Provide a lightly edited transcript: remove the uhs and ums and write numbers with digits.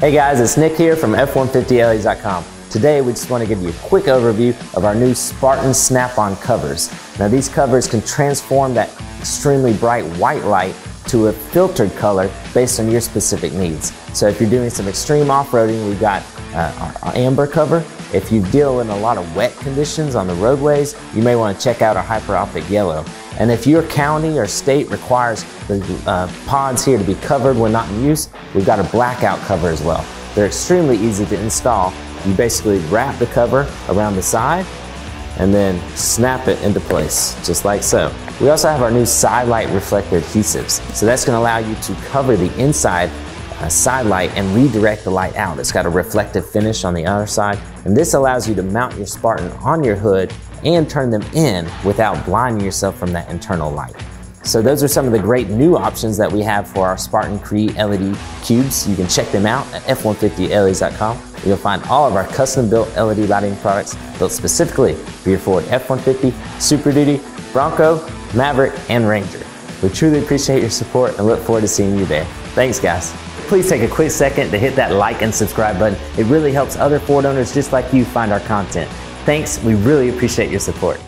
Hey guys, it's Nick here from F150LEDs.com. Today we just want to give you a quick overview of our new Spartan Snap-On covers. Now these covers can transform that extremely bright white light to a filtered color based on your specific needs. So if you're doing some extreme off-roading, we've got our amber cover. If you deal in a lot of wet conditions on the roadways, you may want to check out our Hyper Optic yellow. And if your county or state requires the pods here to be covered when not in use, we've got a blackout cover as well. They're extremely easy to install. You basically wrap the cover around the side and then snap it into place, just like so. We also have our new side light reflector adhesives. So that's going to allow you to cover the inside side light and redirect the light out. It's got a reflective finish on the other side, and this allows you to mount your Spartan on your hood and turn them in without blinding yourself from that internal light. So those are some of the great new options that we have for our Spartan Cree LED cubes. You can check them out at F150LEDs.com. You'll find all of our custom-built LED lighting products built specifically for your Ford F-150, Super Duty, Bronco, Maverick, and Ranger. We truly appreciate your support and look forward to seeing you there. Thanks, guys. Please take a quick second to hit that like and subscribe button. It really helps other Ford owners just like you find our content. Thanks, we really appreciate your support.